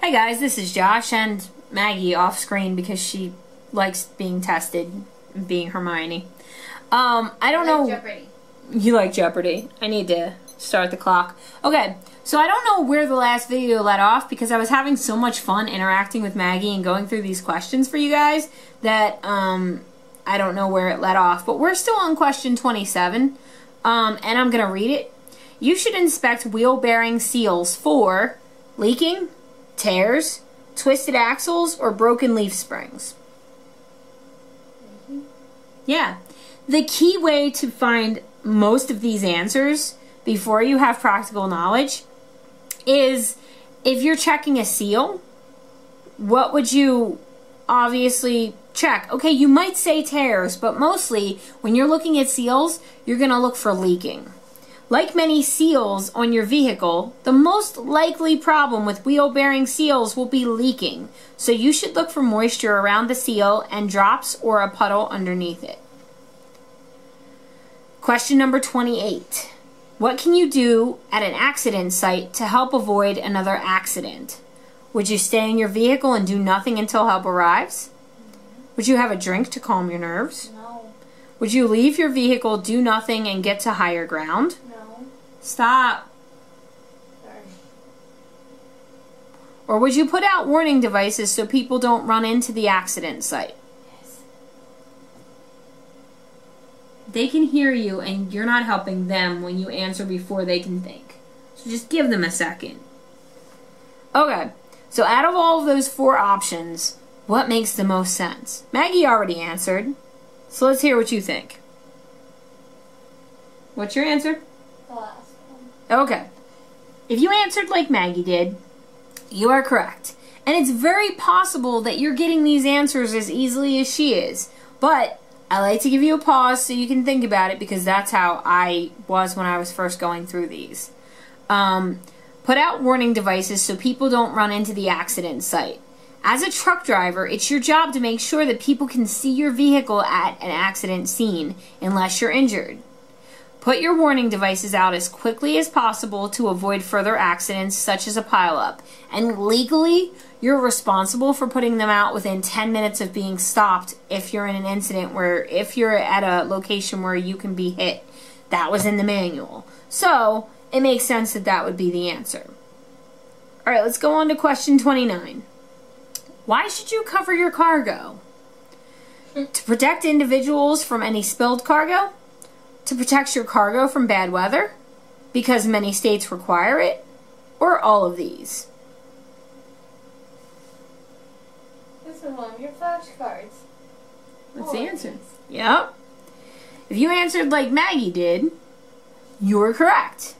Hey guys, this is Josh and Maggie off screen because she likes being tested and being Hermione. I don't know. Jeopardy. You like Jeopardy. I need to start the clock. Okay, so I don't know where the last video let off because I was having so much fun interacting with Maggie and going through these questions for you guys that I don't know where it let off. But we're still on question 27, and I'm going to read it. You should inspect wheel bearing seals for leaking, tears, twisted axles, or broken leaf springs. Yeah. The key way to find most of these answers before you have practical knowledge is if you're checking a seal, what would you obviously check? Okay, you might say tears, but mostly when you're looking at seals, you're going to look for leaking. Like many seals on your vehicle, the most likely problem with wheel-bearing seals will be leaking, so you should look for moisture around the seal and drops or a puddle underneath it. Question number 28. What can you do at an accident site to help avoid another accident? Would you stay in your vehicle and do nothing until help arrives? Would you have a drink to calm your nerves? No. Would you leave your vehicle, do nothing, and get to higher ground? Stop. Sorry. Or would you put out warning devices so people don't run into the accident site? Yes. They can hear you and you're not helping them when you answer before they can think. So just give them a second. Okay, so out of all of those four options, what makes the most sense? Maggie already answered, so let's hear what you think. What's your answer? The last. Okay, if you answered like Maggie did, you are correct. And it's very possible that you're getting these answers as easily as she is. But I like to give you a pause so you can think about it because that's how I was when I was first going through these. Put out warning devices so people don't run into the accident site. As a truck driver, it's your job to make sure that people can see your vehicle at an accident scene unless you're injured. Put your warning devices out as quickly as possible to avoid further accidents such as a pileup. And legally, you're responsible for putting them out within 10 minutes of being stopped if you're in an incident where, if you're at a location where you can be hit. That was in the manual. So, it makes sense that that would be the answer. Alright, let's go on to question 29. Why should you cover your cargo? To protect individuals from any spilled cargo? To protect your cargo from bad weather, because many states require it, or all of these? This is one of your flashcards. That's the answer. Yep. If you answered like Maggie did, you were correct.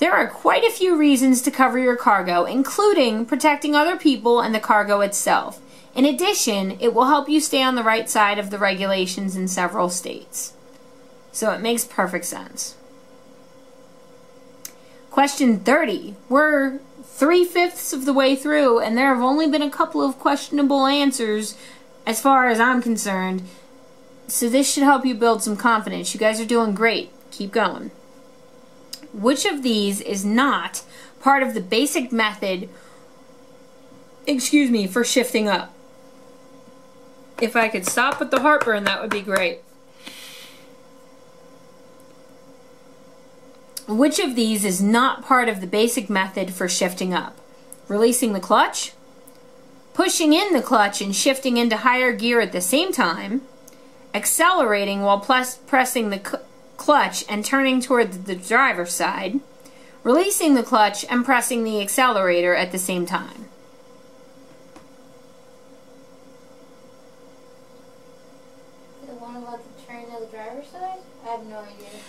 There are quite a few reasons to cover your cargo, including protecting other people and the cargo itself. In addition, it will help you stay on the right side of the regulations in several states. So it makes perfect sense. Question 30. We're 3/5 of the way through, and there have only been a couple of questionable answers as far as I'm concerned. So this should help you build some confidence. You guys are doing great. Keep going. Which of these is not part of the basic method, for shifting up? If I could stop with the heartburn, that would be great. Which of these is not part of the basic method for shifting up? Releasing the clutch, pushing in the clutch and shifting into higher gear at the same time, accelerating while pressing the clutch and turning toward the driver's side, releasing the clutch and pressing the accelerator at the same time. The one about the turn to the driver's side? I have no idea.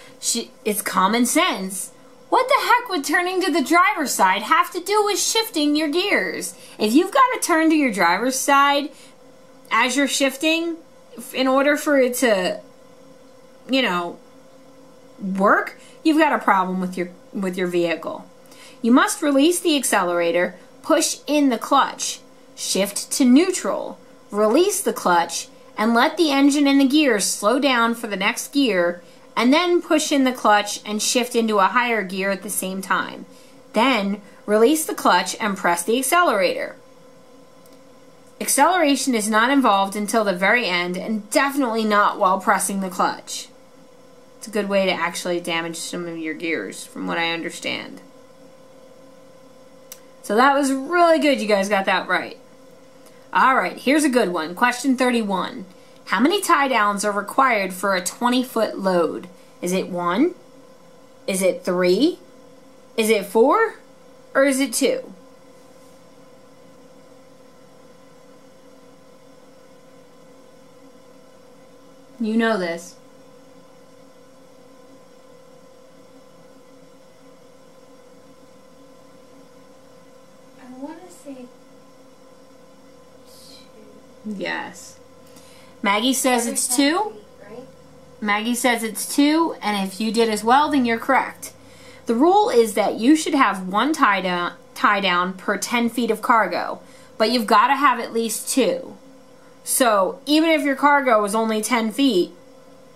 It's common sense. What the heck would turning to the driver's side have to do with shifting your gears? If you've got to turn to your driver's side as you're shifting, in order for it to, you know, work, you've got a problem with your vehicle. You must release the accelerator, push in the clutch, shift to neutral, release the clutch, and let the engine and the gears slow down for the next gear, and then push in the clutch and shift into a higher gear at the same time. Then Release the clutch and press the accelerator. Acceleration is not involved until the very end, and definitely not while pressing the clutch. It's a good way to actually damage some of your gears, from what I understand. So that was really good, you guys got that right. Alright, here's a good one. Question 31. How many tie downs are required for a 20-foot load? Is it 1? Is it 3? Is it 4? Or is it 2? You know this. I want to say 2. Yes. Maggie says it's 2. Maggie says it's 2, and if you did as well, then you're correct. The rule is that you should have 1 tie down per 10 feet of cargo, but you've got to have at least 2. So even if your cargo was only 10 feet,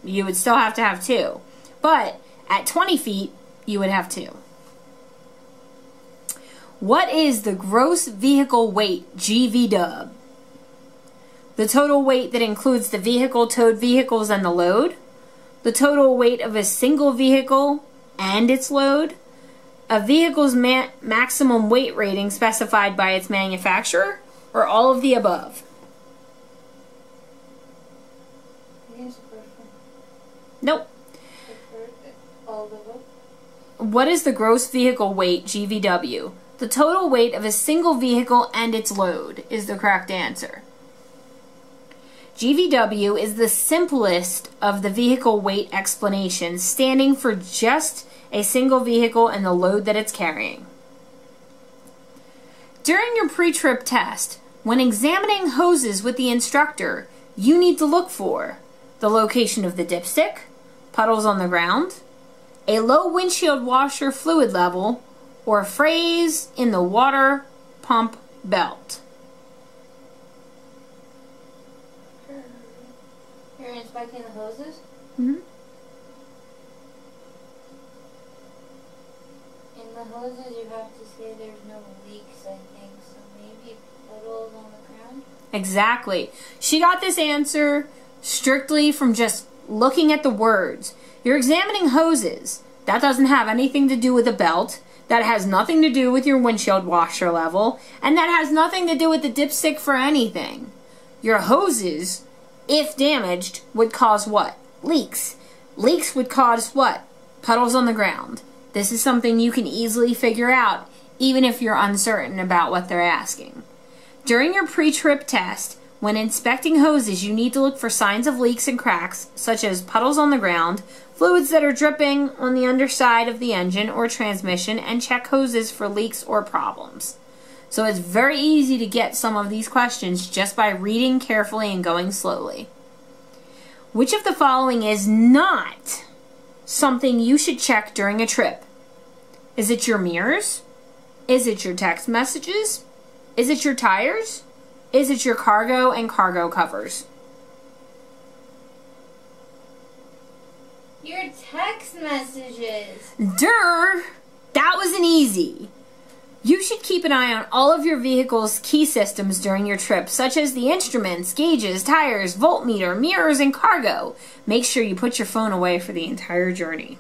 you would still have to have 2. But at 20 feet, you would have 2. What is the gross vehicle weight, GVW? The total weight that includes the vehicle, towed vehicles, and the load. The total weight of a single vehicle and its load. A vehicle's maximum weight rating specified by its manufacturer. Or all of the above. Nope. What is the gross vehicle weight, GVW? The total weight of a single vehicle and its load is the correct answer. GVW is the simplest of the vehicle weight explanations, standing for just a single vehicle and the load that it's carrying. During your pre-trip test, when examining hoses with the instructor, you need to look for the location of the dipstick, puddles on the ground, a low windshield washer fluid level, or frays in the water pump belt. You're inspecting the hoses? Mm-hmm. In the hoses you have to say there's no leaks, I think, so maybe puddles on the ground? Exactly. She got this answer strictly from just looking at the words. You're examining hoses. That doesn't have anything to do with a belt. That has nothing to do with your windshield washer level. And that has nothing to do with the dipstick for anything. Your hoses, if damaged, would cause what? Leaks. Leaks would cause what? Puddles on the ground. This is something you can easily figure out, even if you're uncertain about what they're asking. During your pre-trip test, when inspecting hoses, you need to look for signs of leaks and cracks, such as puddles on the ground, fluids that are dripping on the underside of the engine or transmission, and check hoses for leaks or problems. So it's very easy to get some of these questions just by reading carefully and going slowly. Which of the following is not something you should check during a trip? Is it your mirrors? Is it your text messages? Is it your tires? Is it your cargo and cargo covers? Your text messages. Durr! That was an easy. You should keep an eye on all of your vehicle's key systems during your trip, such as the instruments, gauges, tires, voltmeter, mirrors, and cargo. Make sure you put your phone away for the entire journey.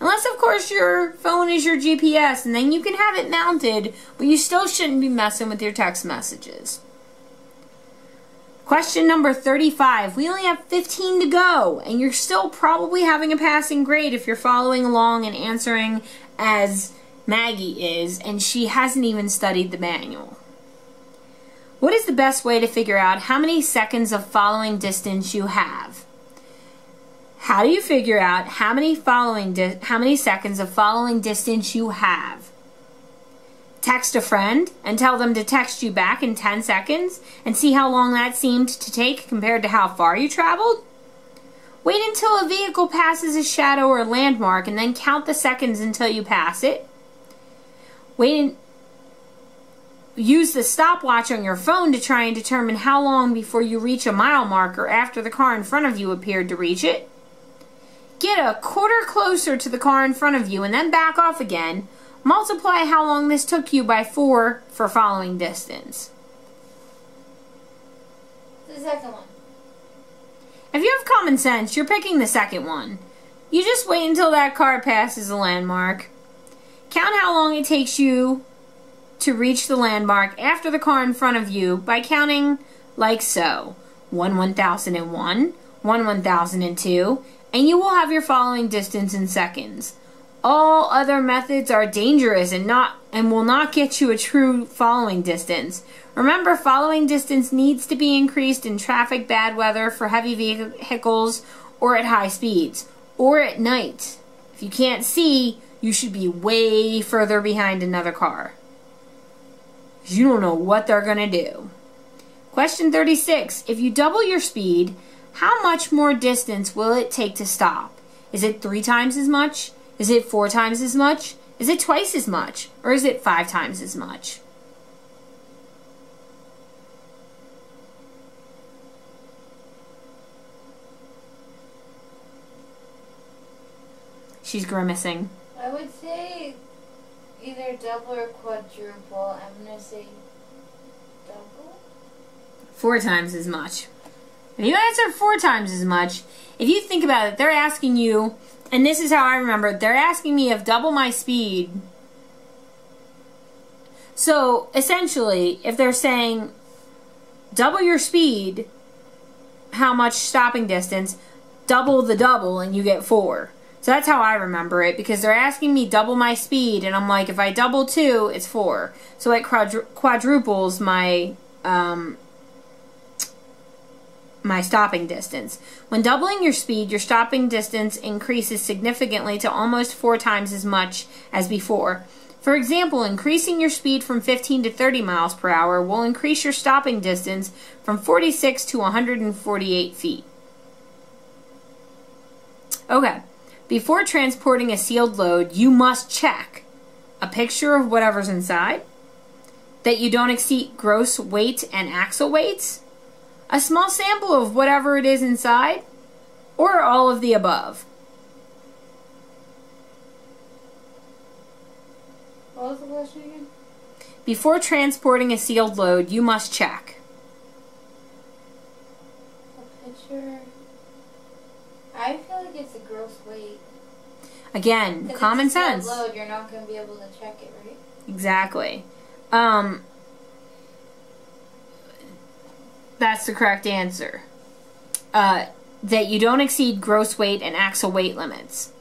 Unless, of course, your phone is your GPS, and then you can have it mounted, but you still shouldn't be messing with your text messages. Question number 35. We only have 15 to go, and you're still probably having a passing grade if you're following along and answering as Maggie is, and she hasn't even studied the manual. What is the best way to figure out how many seconds of following distance you have? How do you figure out how many seconds of following distance you have? Text a friend and tell them to text you back in 10 seconds and see how long that seemed to take compared to how far you traveled? Wait until a vehicle passes a shadow or landmark and then count the seconds until you pass it. Use the stopwatch on your phone to try and determine how long before you reach a mile marker after the car in front of you appeared to reach it. Get a quarter closer to the car in front of you and then back off again, Multiply how long this took you by 4 for following distance. The second one. If you have common sense, you're picking the second one. You just wait until that car passes the landmark. Count how long it takes you to reach the landmark after the car in front of you by counting like so. 1 1001, 1 1002, and you will have your following distance in seconds. All other methods are dangerous and will not get you a true following distance. Remember, following distance needs to be increased in traffic, bad weather, for heavy vehicles, or at high speeds, or at night. If you can't see, you should be way further behind another car. You don't know what they're going to do. Question 36. If you double your speed, how much more distance will it take to stop? Is it 3 times as much? Is it 4 times as much? Is it twice as much? Or is it 5 times as much? She's grimacing. I would say either double or quadruple. I'm going to say double. 4 times as much. If you answer 4 times as much, if you think about it, they're asking you, and this is how I remember it, they're asking me if double my speed. So, essentially, if they're saying double your speed, how much stopping distance, double the double and you get 4. So that's how I remember it, because they're asking me double my speed, and I'm like, if I double 2, it's 4. So it quadruples my my stopping distance. When doubling your speed, your stopping distance increases significantly to almost 4 times as much as before. For example, increasing your speed from 15 to 30 miles per hour will increase your stopping distance from 46 to 148 feet. Okay. Before transporting a sealed load, you must check a picture of whatever's inside, that you don't exceed gross weight and axle weights, a small sample of whatever it is inside, or all of the above. What was the question again? Before transporting a sealed load, you must check. A picture. I feel like it's a gross weight. Again, common sense. If it's a sealed load, you're not going to be able to check it, right? Exactly. That's the correct answer. That you don't exceed gross weight and axle weight limits.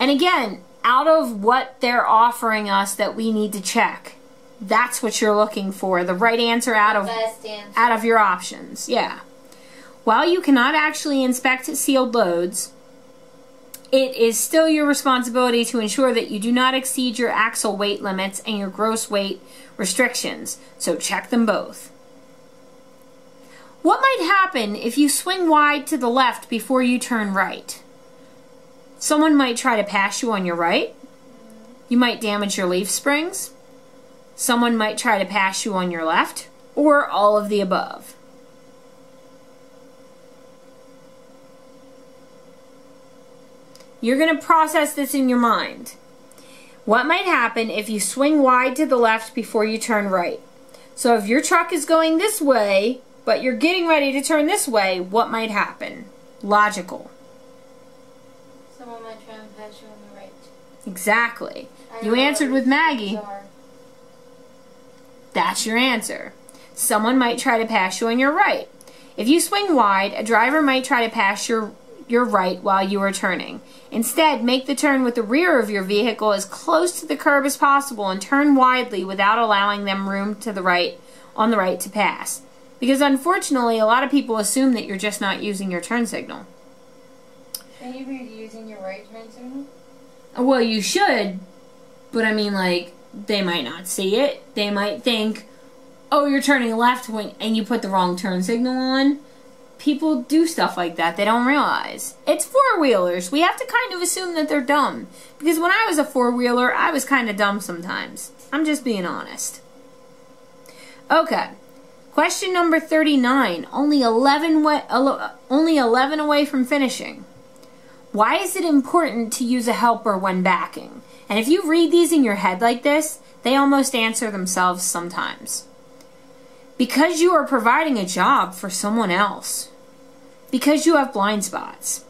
And again, out of what they're offering us that we need to check, that's what you're looking for. The right answer out of your options. Yeah. While you cannot actually inspect sealed loads, it is still your responsibility to ensure that you do not exceed your axle weight limits and your gross weight restrictions. So check them both. What might happen if you swing wide to the left before you turn right? Someone might try to pass you on your right. You might damage your leaf springs. Someone might try to pass you on your left, or all of the above. You're going to process this in your mind. What might happen if you swing wide to the left before you turn right? So if your truck is going this way, but you're getting ready to turn this way, what might happen? Logical. Someone might try and pass you on the right. Exactly. You answered with Maggie. That's your answer. Someone might try to pass you on your right. If you swing wide, a driver might try to pass your right while you are turning. Instead, make the turn with the rear of your vehicle as close to the curb as possible and turn widely without allowing them room to the right, on the right to pass. Because unfortunately, a lot of people assume that you're just not using your turn signal. Can you be using your right turn signal? Well, you should, but I mean, like, they might not see it. They might think, oh, you're turning left when, and you put the wrong turn signal on. People do stuff like that. They don't realize. It's four-wheelers. We have to kind of assume that they're dumb. Because when I was a four-wheeler, I was kind of dumb sometimes. I'm just being honest. Okay. Question number 39, only 11 away from finishing. Why is it important to use a helper when backing? And if you read these in your head like this, they almost answer themselves sometimes. Because you are providing a job for someone else. Because you have blind spots.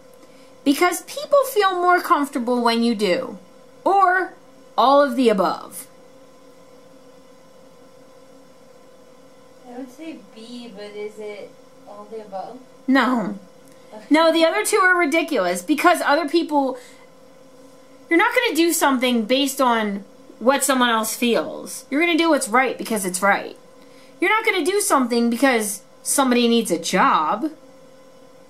Because people feel more comfortable when you do. Or all of the above. I would say B, but is it all the above? No. No, the other two are ridiculous because other people... You're not going to do something based on what someone else feels. You're going to do what's right because it's right. You're not going to do something because somebody needs a job.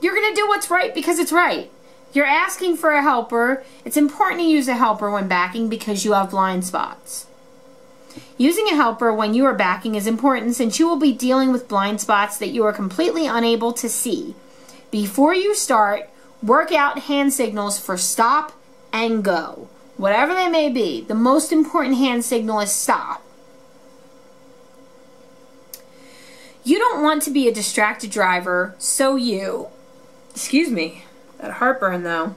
You're going to do what's right because it's right. You're asking for a helper. It's important to use a helper when backing because you have blind spots. Using a helper when you are backing is important since you will be dealing with blind spots that you are completely unable to see. Before you start, work out hand signals for stop and go. Whatever they may be, the most important hand signal is stop. You don't want to be a distracted driver, so you... Excuse me, that heartburn though.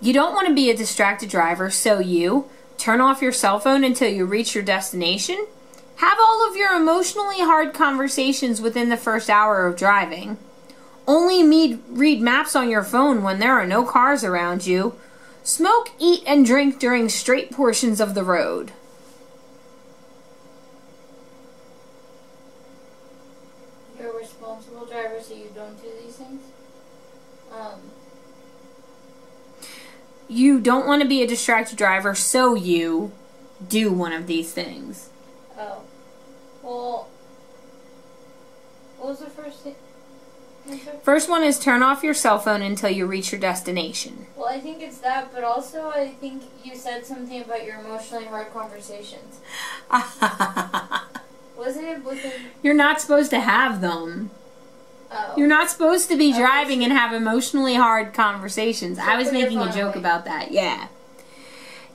You don't want to be a distracted driver, so you... Turn off your cell phone until you reach your destination. Have all of your emotionally hard conversations within the first hour of driving. Only read maps on your phone when there are no cars around you. Smoke, eat, and drink during straight portions of the road. You're a responsible driver, so you don't do these things? You don't want to be a distracted driver, so you do one of these things. Oh. Well, what was the first thing? First one is turn off your cell phone until you reach your destination. Well, I think it's that, but also I think you said something about your emotionally hard conversations. Wasn't it within... You're not supposed to have them. Oh. You're not supposed to be driving and have emotionally hard conversations. So I was making a joke about that, yeah.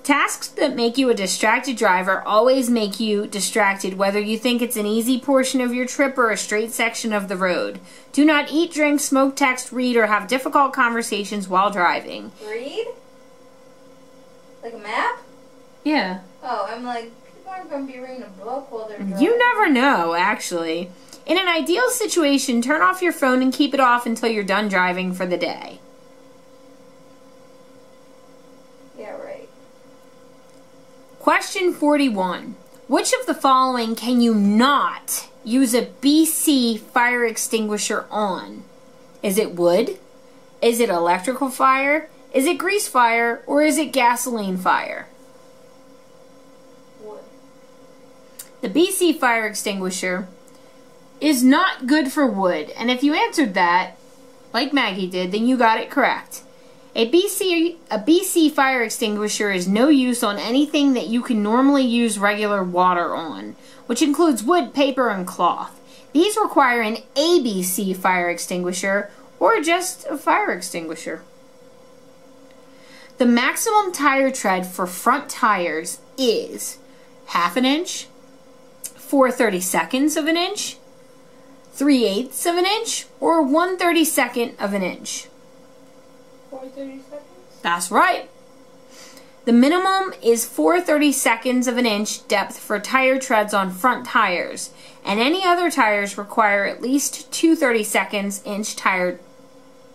Tasks that make you a distracted driver always make you distracted, whether you think it's an easy portion of your trip or a straight section of the road. Do not eat, drink, smoke, text, read, or have difficult conversations while driving. Read? Like a map? Yeah. Oh, I'm like, people aren't going to be reading a book while they're driving. You never know, actually. In an ideal situation, turn off your phone and keep it off until you're done driving for the day. Yeah, right. Question 41. Which of the following can you not use a BC fire extinguisher on? Is it wood? Is it electrical fire? Is it grease fire? Or is it gasoline fire? Wood. The BC fire extinguisher is not good for wood, and if you answered that, like Maggie did, then you got it correct. A BC fire extinguisher is no use on anything that you can normally use regular water on, which includes wood, paper, and cloth. These require an ABC fire extinguisher, or just a fire extinguisher. The maximum tire tread for front tires is 1/2 inch, 4/32 of an inch, 3/8 of an inch, or 1/32 of an inch. 4/32? That's right. The minimum is 4/32 of an inch depth for tire treads on front tires, and any other tires require at least 2/32 inch tire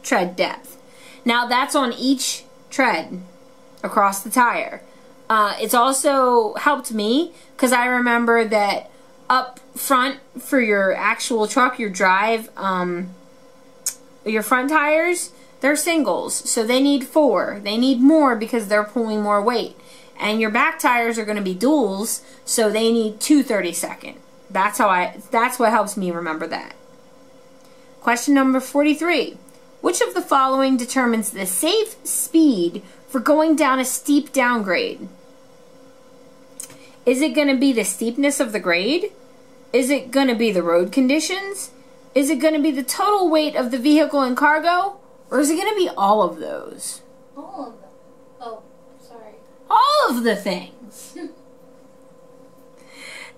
tread depth. Now that's on each tread across the tire. It's also helped me because I remember that up front for your actual truck, your drive, your front tires, they're singles, so they need 4. They need more because they're pulling more weight. And your back tires are going to be duals, so they need 2/32. That's what helps me remember that. Question number 43. Which of the following determines the safe speed for going down a steep downgrade? Is it going to be the steepness of the grade? Is it going to be the road conditions? Is it going to be the total weight of the vehicle and cargo? Or is it going to be all of those? All of them. Oh, sorry. All of the things.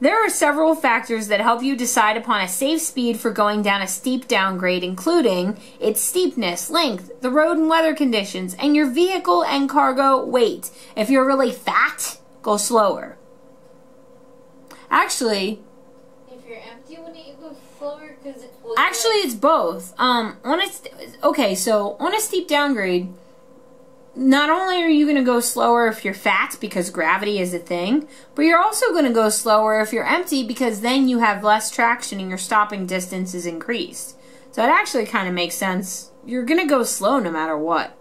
There are several factors that help you decide upon a safe speed for going down a steep downgrade, including its steepness, length, the road and weather conditions, and your vehicle and cargo weight. If you're really fat, go slower. Actually, if you're empty, wouldn't you go slower? Because actually, it's both. On a steep downgrade, not only are you going to go slower if you're fat, because gravity is a thing, but you're also going to go slower if you're empty, because then you have less traction and your stopping distance is increased. So it actually kind of makes sense. You're going to go slow no matter what.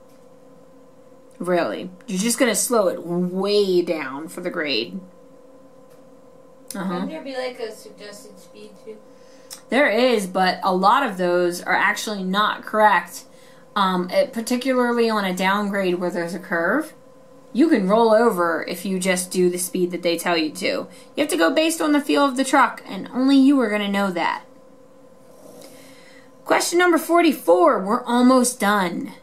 Really. You're just going to slow it way down for the grade. Wouldn't there be like a suggested speed too? There is, but a lot of those are actually not correct. Particularly on a downgrade where there's a curve, you can roll over if you just do the speed that they tell you to. You have to go based on the feel of the truck, and only you are going to know that. Question number 44. We're almost done.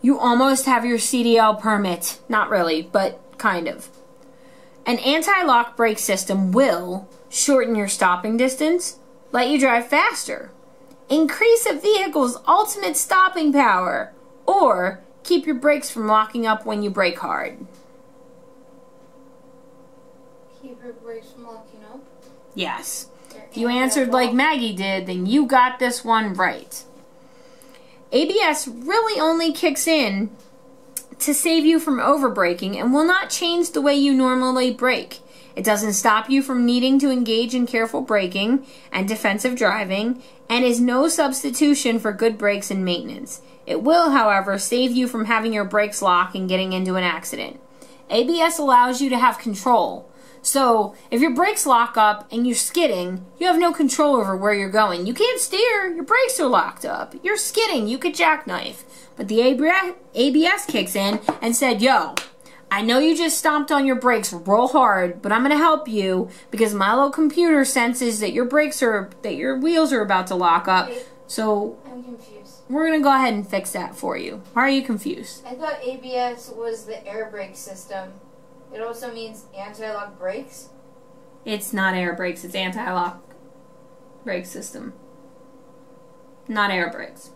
You almost have your CDL permit. Not really, but kind of. An anti-lock brake system will shorten your stopping distance, let you drive faster, increase a vehicle's ultimate stopping power, or keep your brakes from locking up when you brake hard. Keep your brakes from locking up? Yes. If you answered like Maggie did, then you got this one right. ABS really only kicks in to save you from overbraking and will not change the way you normally brake. It doesn't stop you from needing to engage in careful braking and defensive driving, and is no substitution for good brakes and maintenance. It will, however, save you from having your brakes lock and getting into an accident. ABS allows you to have control. So, if your brakes lock up and you're skidding, you have no control over where you're going. You can't steer. Your brakes are locked up. You're skidding. You could jackknife. But the ABS kicks in and said, yo, I know you just stomped on your brakes real hard, but I'm going to help you because my little computer senses that your wheels are about to lock up. Wait, so I'm confused. We're going to go ahead and fix that for you. Why are you confused? I thought ABS was the air brake system. It also means anti-lock brakes? It's not air brakes. It's anti-lock brake system. Not air brakes.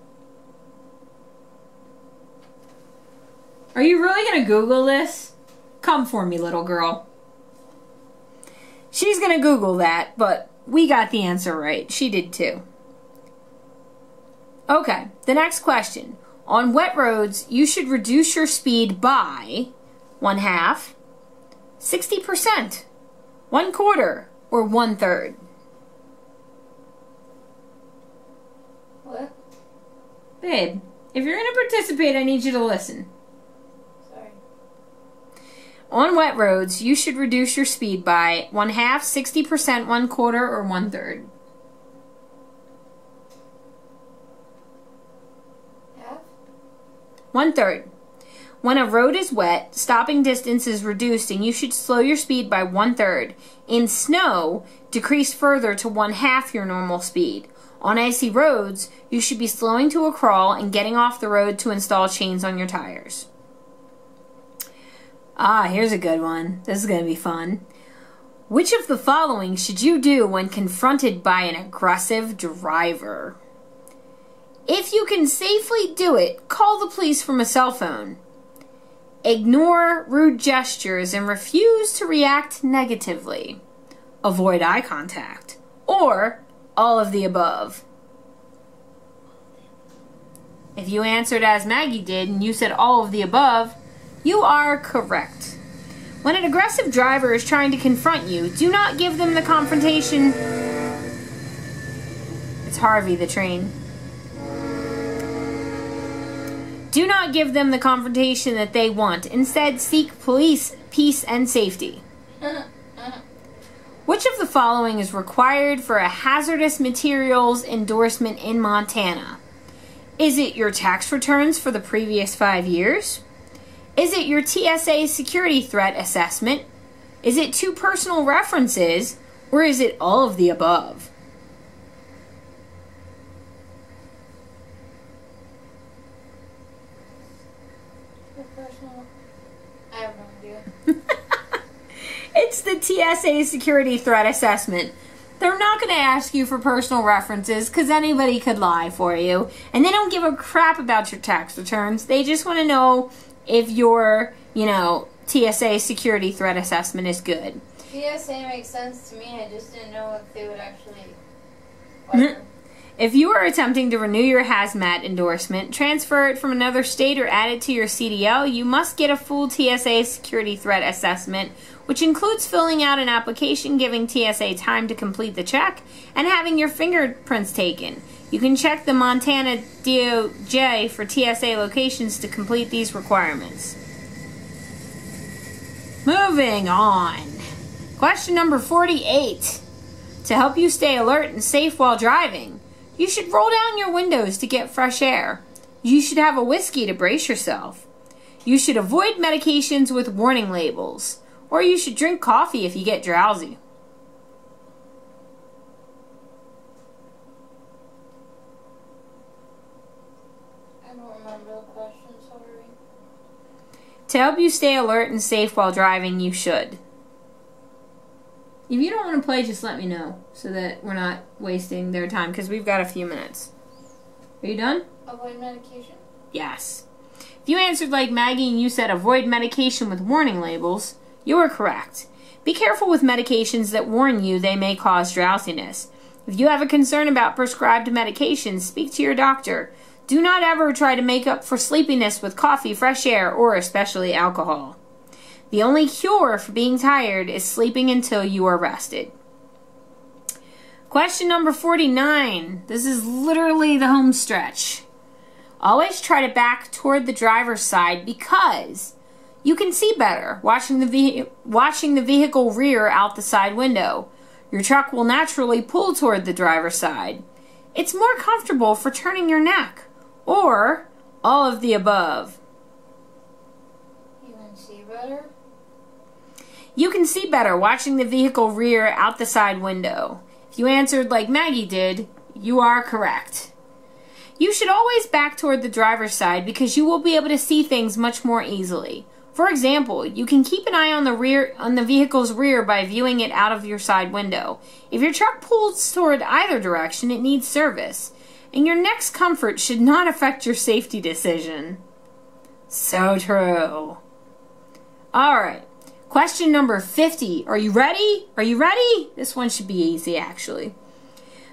Are you really going to Google this? Come for me, little girl. She's going to Google that, but we got the answer right. She did too. Okay, the next question. On wet roads, you should reduce your speed by 1/2, 60%, 1/4, or 1/3. What? Babe, if you're going to participate, I need you to listen. On wet roads, you should reduce your speed by 1/2, 60%, 1/4, or 1/3. Half? 1/3. When a road is wet, stopping distance is reduced and you should slow your speed by 1/3. In snow, decrease further to 1/2 your normal speed. On icy roads, you should be slowing to a crawl and getting off the road to install chains on your tires. Ah, here's a good one. This is going to be fun. Which of the following should you do when confronted by an aggressive driver? If you can safely do it, call the police from a cell phone. Ignore rude gestures and refuse to react negatively. Avoid eye contact. Or all of the above. If you answered as Maggie did and you said all of the above, you are correct. When an aggressive driver is trying to confront you, do not give them the confrontation. It's Harvey the train. Do not give them the confrontation that they want. Instead, seek police, peace, and safety. Which of the following is required for a hazardous materials endorsement in Montana? Is it your tax returns for the previous 5 years? Is it your TSA security threat assessment? Is it 2 personal references? Or is it all of the above? The personal... I have no idea. It's the TSA security threat assessment. They're not going to ask you for personal references because anybody could lie for you. And they don't give a crap about your tax returns. They just want to know if your, you know, TSA security threat assessment is good. TSA makes sense to me. I just didn't know if they would actually... Whatever. If you are attempting to renew your hazmat endorsement, transfer it from another state, or add it to your CDL, you must get a full TSA security threat assessment, which includes filling out an application, giving TSA time to complete the check, and having your fingerprints taken. You can check the Montana DOJ for TSA locations to complete these requirements. Moving on. Question number 48. To help you stay alert and safe while driving, you should roll down your windows to get fresh air. You should have a whiskey to brace yourself. You should avoid medications with warning labels. Or you should drink coffee if you get drowsy. I don't remember the question, sorry. To help you stay alert and safe while driving, you should. If you don't want to play, just let me know so that we're not wasting their time because we've got a few minutes. Are you done? Avoid medication? Yes. If you answered like Maggie and you said avoid medication with warning labels, you are correct. Be careful with medications that warn you they may cause drowsiness. If you have a concern about prescribed medications, speak to your doctor. Do not ever try to make up for sleepiness with coffee, fresh air, or especially alcohol. The only cure for being tired is sleeping until you are rested. Question number 49. This is literally the home stretch. Always try to back toward the driver's side because you can see better watching the vehicle rear out the side window. Your truck will naturally pull toward the driver's side. It's more comfortable for turning your neck or all of the above. You can see better? You can see better watching the vehicle rear out the side window. If you answered like Maggie did, you are correct. You should always back toward the driver's side because you will be able to see things much more easily. For example, you can keep an eye on the vehicle's rear by viewing it out of your side window. If your truck pulls toward either direction, it needs service, and your neck's comfort should not affect your safety decision. So true. All right. Question number 50. Are you ready? Are you ready? This one should be easy, actually.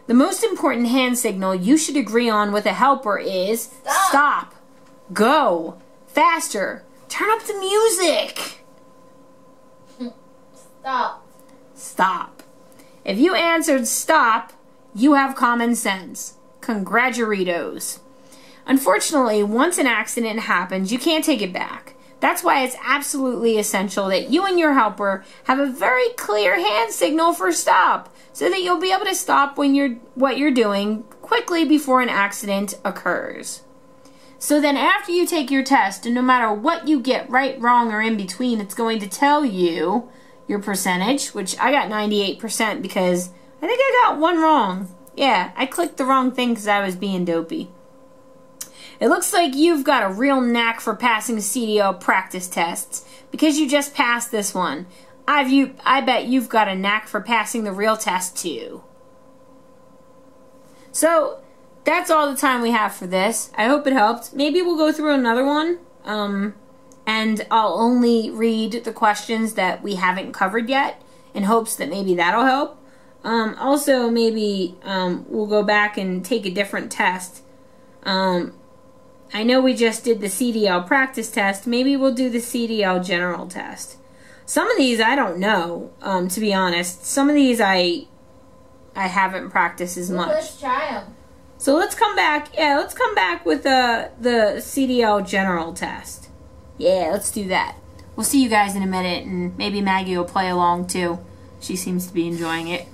The most important hand signal you should agree on with a helper is stop, go, faster, turn up the music. Stop. Stop. If you answered stop, you have common sense. Congraturitos. Unfortunately, once an accident happens, you can't take it back. That's why it's absolutely essential that you and your helper have a very clear hand signal for stop, so that you'll be able to stop when what you're doing quickly before an accident occurs. So then after you take your test, and no matter what you get right, wrong, or in between, it's going to tell you your percentage, which I got 98% because I think I got one wrong. Yeah, I clicked the wrong thing because I was being dopey. It looks like you've got a real knack for passing CDL practice tests because you just passed this one. I bet you've got a knack for passing the real test too. So, that's all the time we have for this. I hope it helped. Maybe we'll go through another one, and I'll only read the questions that we haven't covered yet in hopes that maybe that'll help. Also, maybe we'll go back and take a different test. I know we just did the CDL practice test. Maybe we'll do the CDL general test. Some of these I don't know, to be honest. Some of these I haven't practiced as much. Let's try them. So let's come back. Yeah, let's come back with the CDL general test. Yeah, let's do that. We'll see you guys in a minute, and maybe Maggie will play along too. She seems to be enjoying it.